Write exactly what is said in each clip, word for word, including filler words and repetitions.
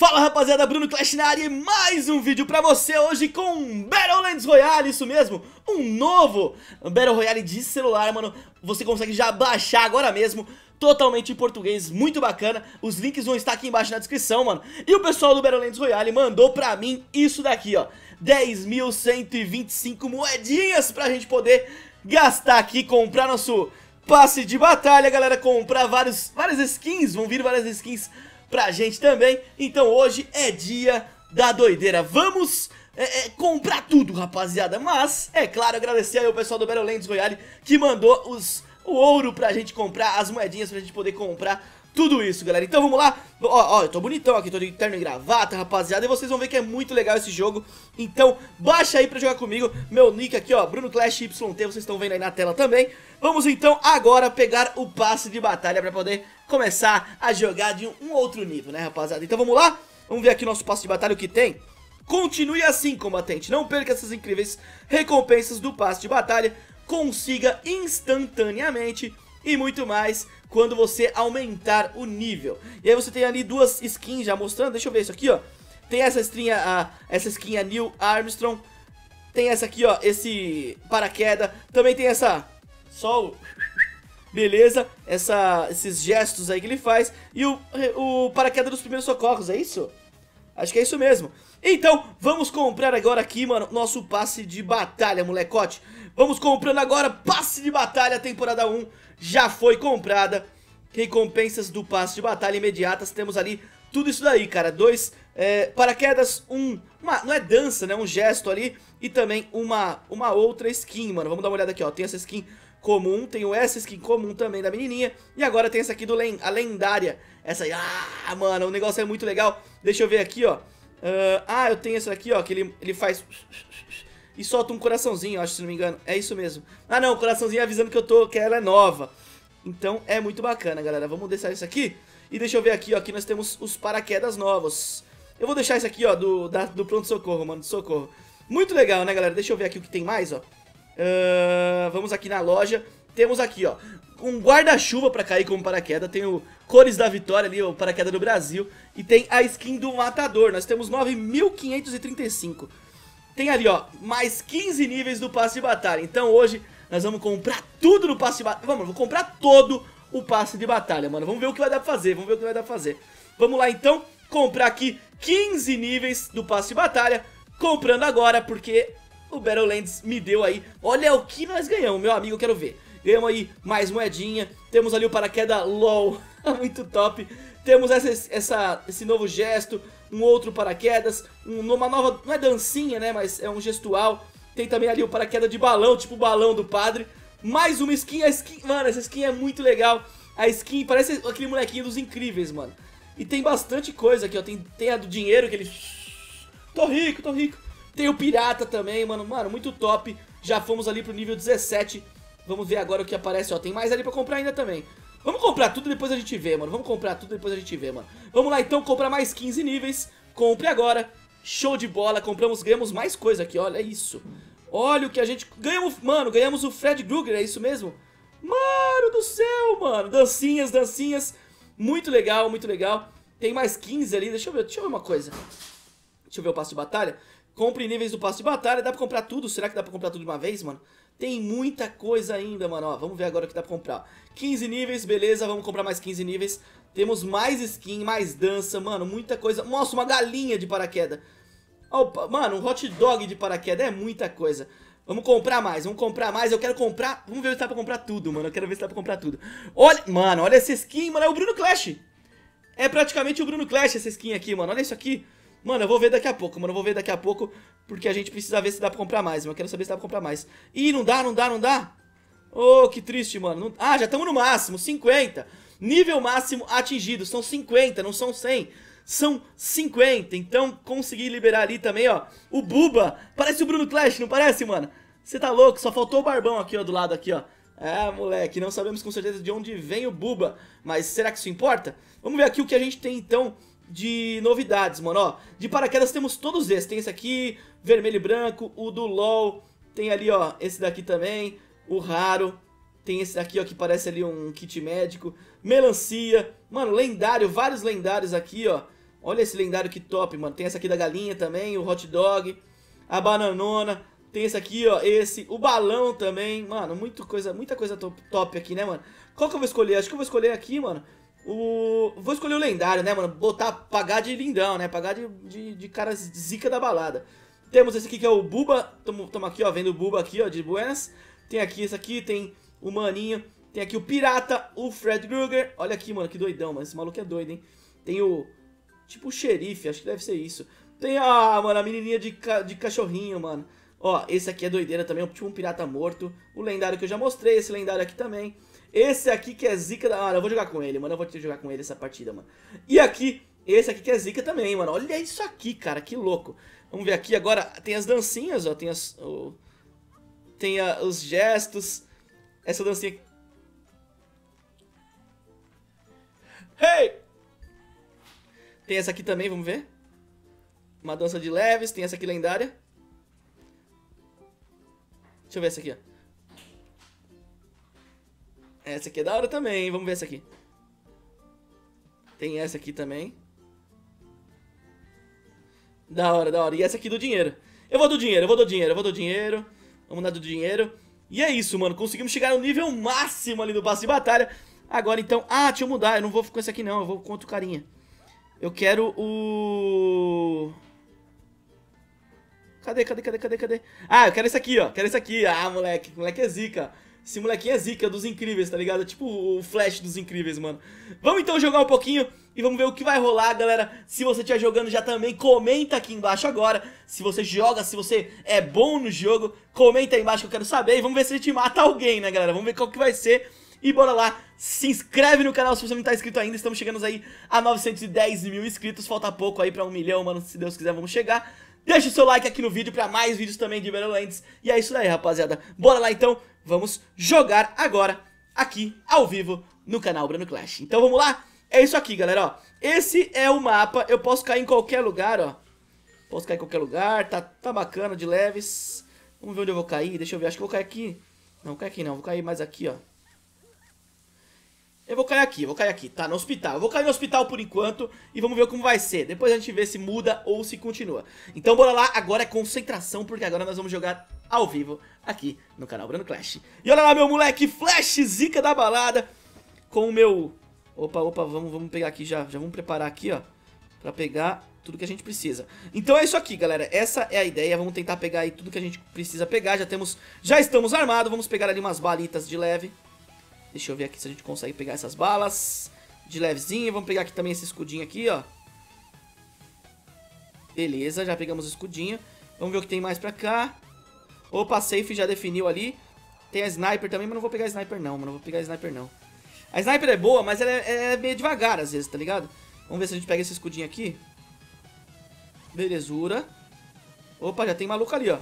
Fala rapaziada, Bruno Clash na área e mais um vídeo pra você hoje com Battlelands Royale, isso mesmo, um novo Battle Royale de celular, mano, você consegue já baixar agora mesmo, totalmente em português, muito bacana, os links vão estar aqui embaixo na descrição, mano, e o pessoal do Battlelands Royale mandou pra mim isso daqui, ó, dez mil cento e vinte e cinco moedinhas pra gente poder gastar aqui, comprar nosso passe de batalha, galera, comprar vários, várias skins, vão vir várias skins pra gente também, então hoje é dia da doideira, vamos é, é, comprar tudo rapaziada, mas é claro agradecer aí o pessoal do Battlelands Royale que mandou os, o ouro pra gente comprar, as moedinhas pra gente poder comprar tudo isso galera, então vamos lá, ó, ó eu tô bonitão aqui, tô de terno e gravata rapaziada e vocês vão ver que é muito legal esse jogo, então baixa aí pra jogar comigo, meu nick aqui ó, Bruno Clash Y T, vocês estão vendo aí na tela também, vamos então agora pegar o passe de batalha pra poder começar a jogar de um outro nível, né rapaziada? Então vamos lá, vamos ver aqui nosso passo de batalha, o que tem. Continue assim, combatente, não perca essas incríveis recompensas do passe de batalha, consiga instantaneamente e muito mais quando você aumentar o nível. E aí você tem ali duas skins já mostrando, deixa eu ver isso aqui, ó. Tem essa estrinha, a, essa skin a Neil Armstrong, tem essa aqui, ó, esse paraquedas, também tem essa sol. Beleza, essa, esses gestos aí que ele faz. E o, o paraquedas dos primeiros socorros, é isso? Acho que é isso mesmo. Então, vamos comprar agora aqui, mano, nosso passe de batalha, molecote. Vamos comprando agora, passe de batalha, temporada um já foi comprada. Recompensas do passe de batalha imediatas, temos ali tudo isso daí, cara. Dois é, paraquedas, um, uma, não é dança, né, um gesto ali. E também uma, uma outra skin, mano. Vamos dar uma olhada aqui, ó, tem essa skin comum, tenho essa skin comum também da menininha. E agora tem essa aqui, do len a lendária. Essa aí, ah, mano, o negócio é muito legal. Deixa eu ver aqui, ó. uh, Ah, eu tenho essa aqui, ó, que ele, ele faz e solta um coraçãozinho, acho, se não me engano. É isso mesmo. Ah, não, coraçãozinho avisando que eu tô, que ela é nova. Então é muito bacana, galera. Vamos deixar isso aqui. E deixa eu ver aqui, ó, aqui nós temos os paraquedas novos. Eu vou deixar isso aqui, ó, do, da, do pronto-socorro, mano, do socorro. Muito legal, né, galera? Deixa eu ver aqui o que tem mais, ó. Uh, vamos aqui na loja. Temos aqui, ó, um guarda-chuva pra cair como paraquedas. Tem o Cores da Vitória ali, o paraquedas do Brasil. E tem a skin do Matador. Nós temos nove mil quinhentos e trinta e cinco. Tem ali, ó, mais quinze níveis do passe de batalha. Então hoje nós vamos comprar tudo no passe de batalha. Vamos, vou comprar todo o passe de batalha, mano. Vamos ver o que vai dar pra fazer, vamos ver o que vai dar pra fazer. Vamos lá, então, comprar aqui quinze níveis do passe de batalha. Comprando agora, porque o Battlelands me deu aí, olha o que nós ganhamos, meu amigo, eu quero ver. Ganhamos aí mais moedinha, temos ali o paraquedas LOL, muito top. Temos essa, essa, esse novo gesto, um outro paraquedas, um, uma nova, não é dancinha, né, mas é um gestual. Tem também ali o paraquedas de balão, tipo o balão do padre. Mais uma skin, a skin, mano, essa skin é muito legal. A skin parece aquele molequinho dos Incríveis, mano. E tem bastante coisa aqui, ó, tem, tem a do dinheiro que ele... Tô rico, tô rico. Tem o pirata também, mano, mano, muito top. Já fomos ali pro nível dezessete. Vamos ver agora o que aparece, ó, tem mais ali pra comprar ainda também. Vamos comprar tudo e depois a gente vê, mano. Vamos comprar tudo e depois a gente vê, mano. Vamos lá então, comprar mais quinze níveis. Compre agora, show de bola. Compramos, ganhamos mais coisa aqui, olha isso. Olha o que a gente... Ganhamos, mano, ganhamos o Fred Gruger, é isso mesmo? Mano do céu, mano. Dancinhas, dancinhas. Muito legal, muito legal. Tem mais quinze ali, deixa eu ver, deixa eu ver uma coisa. Deixa eu ver o passo de batalha. Compre níveis do passe de batalha, dá pra comprar tudo? Será que dá pra comprar tudo de uma vez, mano? Tem muita coisa ainda, mano, ó, vamos ver agora o que dá pra comprar. quinze níveis, beleza, vamos comprar mais quinze níveis. Temos mais skin, mais dança, mano, muita coisa. Nossa, uma galinha de paraquedas. Opa, mano, um hot dog de paraquedas, é muita coisa. Vamos comprar mais, vamos comprar mais, eu quero comprar. Vamos ver se dá pra comprar tudo, mano, eu quero ver se dá pra comprar tudo. Olha, mano, olha essa skin, mano, é o Bruno Clash. É praticamente o Bruno Clash essa skin aqui, mano, olha isso aqui. Mano, eu vou ver daqui a pouco, mano, eu vou ver daqui a pouco, porque a gente precisa ver se dá pra comprar mais, mano, eu quero saber se dá pra comprar mais. Ih, não dá, não dá, não dá. Oh, que triste, mano, não... Ah, já estamos no máximo, cinquenta. Nível máximo atingido, são cinquenta, não são cem. São cinquenta, então consegui liberar ali também, ó. O Buba, parece o Bruno Clash, não parece, mano? Você tá louco, só faltou o barbão aqui, ó, do lado aqui, ó. Ah, moleque, não sabemos com certeza de onde vem o Buba, mas será que isso importa? Vamos ver aqui o que a gente tem, então, de novidades, mano, ó. De paraquedas temos todos esses, tem esse aqui, vermelho e branco, o do LOL, tem ali, ó, esse daqui também, o raro, tem esse daqui, ó, que parece ali um kit médico, melancia, mano, lendário, vários lendários aqui, ó, Olha esse lendário que top, mano. Tem essa aqui da galinha também, o hot dog, a bananona. Tem esse aqui, ó, esse, o balão também. Mano, muita coisa, muita coisa top, top aqui, né, mano? Qual que eu vou escolher? Acho que eu vou escolher aqui, mano, o... Vou escolher o lendário, né, mano? Botar, pagar de lindão, né? Pagar de, de, de cara zica da balada. Temos esse aqui que é o Buba. Estamos aqui, ó, vendo o Buba aqui, ó, de buenas. Tem aqui esse aqui, tem o maninho. Tem aqui o pirata, o Fred Gruger. Olha aqui, mano, que doidão, mano. Esse maluco é doido, hein? Tem o... tipo o xerife, acho que deve ser isso. Tem a, mano, a menininha de, ca... de cachorrinho, mano. Ó, esse aqui é doideira também, tipo um pirata morto. O lendário que eu já mostrei, esse lendário aqui também. Esse aqui que é zica da... Mano, eu vou jogar com ele, mano, eu vou ter que jogar com ele essa partida, mano. E aqui, esse aqui que é zica também, mano. Olha isso aqui, cara, que louco. Vamos ver aqui, agora tem as dancinhas, ó. Tem as... Oh, tem a, os gestos. Essa dancinha aqui. Hey! Tem essa aqui também, vamos ver. Uma dança de leves, tem essa aqui lendária. Deixa eu ver essa aqui, ó. Essa aqui é da hora também, hein? Vamos ver essa aqui. Tem essa aqui também. Da hora, da hora. E essa aqui do dinheiro. Eu vou do dinheiro, eu vou do dinheiro, eu vou do dinheiro. Vamos dar do dinheiro. E é isso, mano. Conseguimos chegar no nível máximo ali do passe de batalha. Agora então... Ah, deixa eu mudar. Eu não vou com esse aqui não, eu vou com outro carinha. Eu quero o... Cadê, cadê, cadê, cadê, cadê? Ah, eu quero esse aqui, ó. Quero esse aqui. Ah, moleque. Moleque é zica. Esse molequinho é zica dos incríveis, tá ligado? Tipo o Flash dos incríveis, mano. Vamos então jogar um pouquinho e vamos ver o que vai rolar, galera. Se você estiver jogando já também, comenta aqui embaixo agora. Se você joga, se você é bom no jogo, comenta aí embaixo que eu quero saber. E vamos ver se a gente mata alguém, né, galera? Vamos ver qual que vai ser. E bora lá, se inscreve no canal se você não tá inscrito ainda, estamos chegando aí a novecentos e dez mil inscritos, falta pouco aí pra um milhão, mano, se Deus quiser vamos chegar. Deixa o seu like aqui no vídeo pra mais vídeos também de Battlelands, e é isso daí, rapaziada. Bora lá então, vamos jogar agora, aqui, ao vivo, no canal Bruno Clash. Então vamos lá, é isso aqui galera, ó, esse é o mapa, eu posso cair em qualquer lugar, ó. Posso cair em qualquer lugar, tá, tá bacana, de leves. Vamos ver onde eu vou cair, deixa eu ver, acho que eu vou cair aqui. Não, vou cair aqui não, vou cair mais aqui, ó. Eu vou cair aqui, vou cair aqui, tá, no hospital. Eu vou cair no hospital por enquanto e vamos ver como vai ser. Depois a gente vê se muda ou se continua. Então bora lá, agora é concentração, porque agora nós vamos jogar ao vivo aqui no canal Bruno Clash. E olha lá meu moleque, Flash zica da balada com o meu... Opa, opa, vamos, vamos pegar aqui já, já vamos preparar aqui, ó, pra pegar tudo que a gente precisa. Então é isso aqui, galera, essa é a ideia, vamos tentar pegar aí tudo que a gente precisa pegar. Já temos, já estamos armados, vamos pegar ali umas balitas de leve. Deixa eu ver aqui se a gente consegue pegar essas balas de levezinho. Vamos pegar aqui também esse escudinho aqui, ó. Beleza, já pegamos o escudinho. Vamos ver o que tem mais pra cá. Opa, safe já definiu ali. Tem a sniper também, mas não vou pegar a sniper não, mano. Não vou pegar a sniper não. A sniper é boa, mas ela é, é meio devagar às vezes, tá ligado? Vamos ver se a gente pega esse escudinho aqui. Belezura. Opa, já tem maluco ali, ó.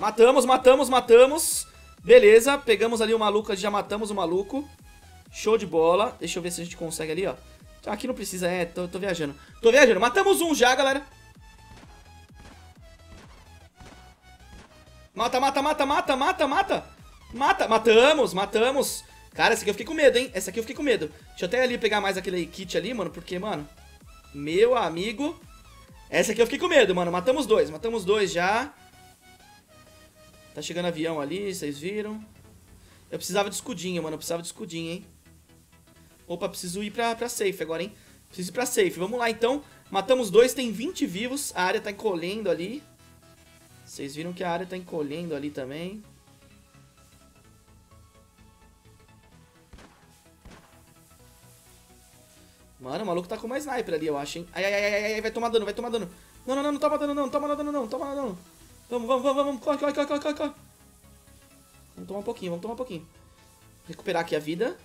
Matamos, matamos, matamos. Beleza, pegamos ali o maluco, já matamos o maluco. Show de bola. Deixa eu ver se a gente consegue ali, ó. Aqui não precisa, é, tô, tô viajando. Tô viajando, matamos um já, galera. Mata, mata, mata, mata, mata, mata. Mata, matamos, matamos. Cara, essa aqui eu fiquei com medo, hein. Essa aqui eu fiquei com medo. Deixa eu até ali pegar mais aquele kit ali, mano, porque, mano, meu amigo. Essa aqui eu fiquei com medo, mano, matamos dois, matamos dois já. Tá chegando avião ali, vocês viram. Eu precisava de escudinho, mano, eu precisava de escudinho, hein. Opa, preciso ir pra, pra safe agora, hein. Preciso ir pra safe, vamos lá então. Matamos dois, tem vinte vivos, a área tá encolhendo ali. Vocês viram que a área tá encolhendo ali também. Mano, o maluco tá com uma sniper ali, eu acho, hein. Ai, ai, ai, ai, vai tomar dano, vai tomar dano. Não, não, não, não toma dano não, não toma dano não, não toma dano não. Vamos, vamos, vamos, vamos, corre, corre, corre, corre, corre. Vamos tomar um pouquinho, vamos tomar um pouquinho. Recuperar aqui a vida.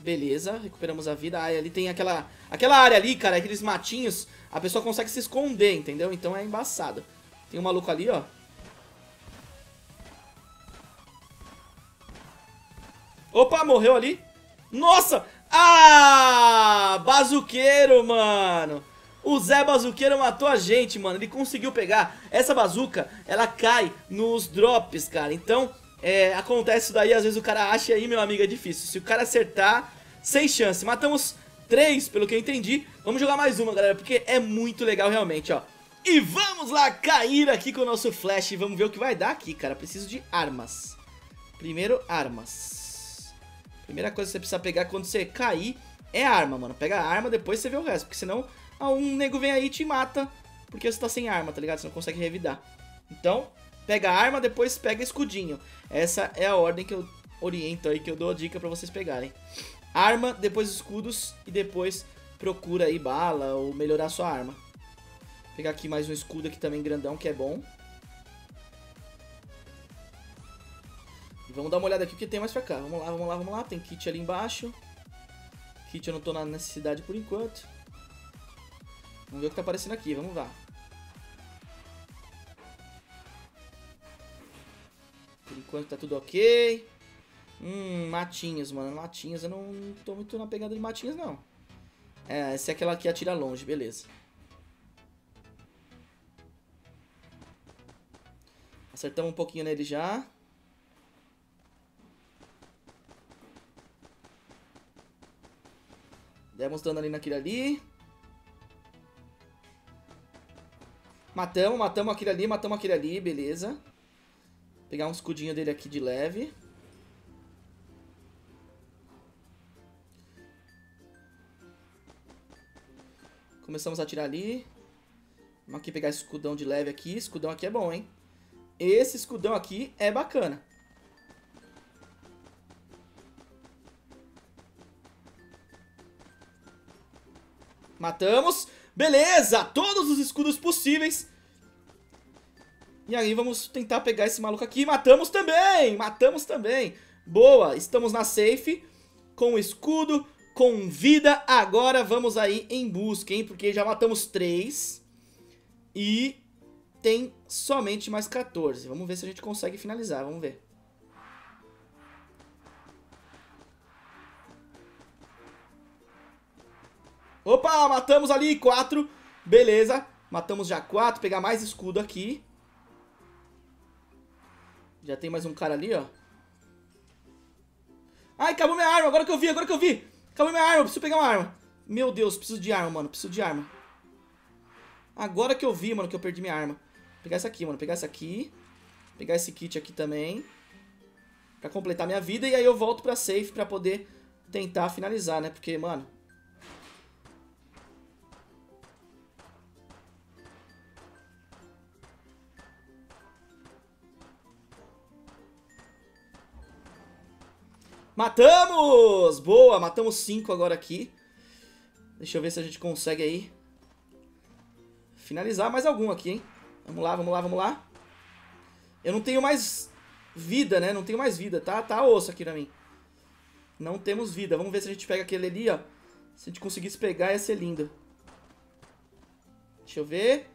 Beleza, recuperamos a vida. Ah, ali tem aquela, aquela área ali, cara, aqueles matinhos. A pessoa consegue se esconder, entendeu? Então é embaçado. Tem um maluco ali, ó. Opa, morreu ali. Nossa! Ah! Bazuqueiro, mano! O Zé Bazuqueiro matou a gente, mano. Ele conseguiu pegar. Essa bazuca, ela cai nos drops, cara. Então, É, acontece isso daí, às vezes o cara acha e aí, meu amigo, é difícil. Se o cara acertar, sem chance. Matamos três, pelo que eu entendi. Vamos jogar mais uma, galera, porque é muito legal realmente, ó. E vamos lá cair aqui com o nosso flash e vamos ver o que vai dar aqui, cara. Preciso de armas. Primeiro, armas. Primeira coisa que você precisa pegar quando você cair é arma, mano. Pega a arma, depois você vê o resto, porque senão um nego vem aí e te mata porque você tá sem arma, tá ligado? Você não consegue revidar. Então... pega a arma, depois pega escudinho. Essa é a ordem que eu oriento aí, que eu dou a dica pra vocês pegarem. Arma, depois escudos e depois procura aí bala ou melhorar a sua arma. Vou pegar aqui mais um escudo aqui também grandão, que é bom. E vamos dar uma olhada aqui porque tem mais pra cá. Vamos lá, vamos lá, vamos lá. Tem kit ali embaixo. Kit eu não tô na necessidade por enquanto. Vamos ver o que tá aparecendo aqui, vamos lá. Por enquanto tá tudo ok. Hum, matinhas, mano. Matinhas, eu não tô muito na pegada de matinhas, não. É, essa é aquela que atira longe, beleza. Acertamos um pouquinho nele já. Demos dano ali naquele ali. Matamos, matamos aquele ali, matamos aquele ali, beleza. Pegar um escudinho dele aqui de leve. Começamos a atirar ali. Vamos aqui pegar esse escudão de leve aqui. Escudão aqui é bom, hein? Esse escudão aqui é bacana. Matamos. Beleza! Todos os escudos possíveis. E aí vamos tentar pegar esse maluco aqui. Matamos também, matamos também. Boa, estamos na safe. Com escudo, com vida. Agora vamos aí em busca, hein. Porque já matamos três. E tem somente mais quatorze. Vamos ver se a gente consegue finalizar, vamos ver. Opa, matamos ali quatro. Beleza, matamos já quatro. Pegar mais escudo aqui. Já tem mais um cara ali, ó. Ai, acabou minha arma. Agora que eu vi, agora que eu vi. Acabou minha arma. Preciso pegar uma arma. Meu Deus, preciso de arma, mano. Preciso de arma. Agora que eu vi, mano, que eu perdi minha arma. Vou pegar essa aqui, mano. Vou pegar essa aqui. Vou pegar esse kit aqui também. Pra completar minha vida. E aí eu volto pra safe pra poder tentar finalizar, né? Porque, mano... matamos! Boa, matamos cinco agora aqui. Deixa eu ver se a gente consegue aí finalizar mais algum aqui, hein? Vamos lá, vamos lá, vamos lá. Eu não tenho mais vida, né? Não tenho mais vida, tá? Tá osso aqui pra mim. Não temos vida. Vamos ver se a gente pega aquele ali, ó. Se a gente conseguisse pegar, ia ser lindo. Deixa eu ver.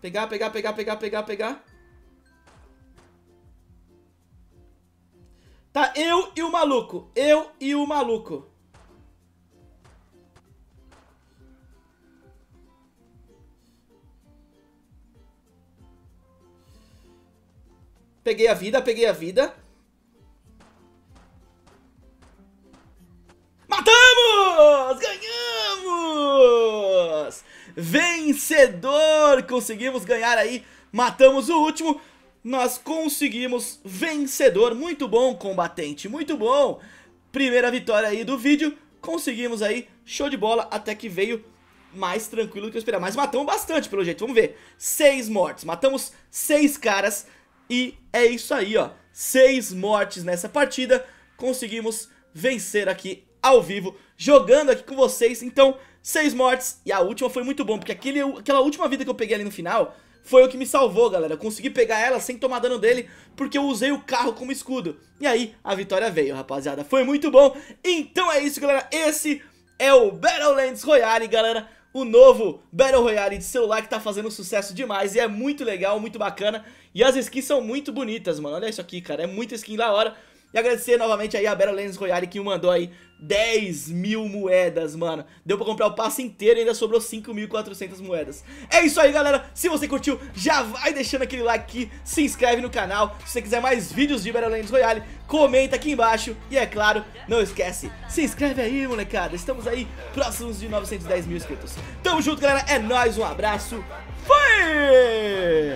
Pegar, pegar, pegar, pegar, pegar, pegar. Tá, eu e o maluco. Eu e o maluco. Peguei a vida, peguei a vida. Matamos! Ganhamos! Vencedor! Conseguimos ganhar aí. Matamos o último. Nós conseguimos, vencedor, muito bom combatente, muito bom. Primeira vitória aí do vídeo, conseguimos aí, show de bola, até que veio mais tranquilo do que eu esperava. Mas matamos bastante pelo jeito, vamos ver, seis mortes, matamos seis caras e é isso aí, ó. Seis mortes nessa partida, conseguimos vencer aqui ao vivo, jogando aqui com vocês. Então, seis mortes e a última foi muito bom, porque aquele, aquela última vida que eu peguei ali no final... foi o que me salvou, galera. Eu consegui pegar ela sem tomar dano dele, porque eu usei o carro como escudo. E aí, a vitória veio, rapaziada. Foi muito bom. Então é isso, galera. Esse é o Battlelands Royale, galera. O novo Battle Royale de celular que tá fazendo sucesso demais. E é muito legal, muito bacana. E as skins são muito bonitas, mano. Olha isso aqui, cara. É muita skin da hora. E agradecer novamente aí a Battlelands Royale que me mandou aí dez mil moedas, mano. Deu pra comprar o passe inteiro e ainda sobrou cinco mil e quatrocentas moedas. É isso aí, galera. Se você curtiu, já vai deixando aquele like aqui. Se inscreve no canal. Se você quiser mais vídeos de Battlelands Royale, comenta aqui embaixo. E é claro, não esquece, se inscreve aí, molecada. Estamos aí próximos de novecentos e dez mil inscritos. Tamo junto, galera. É nóis. Um abraço. Fui!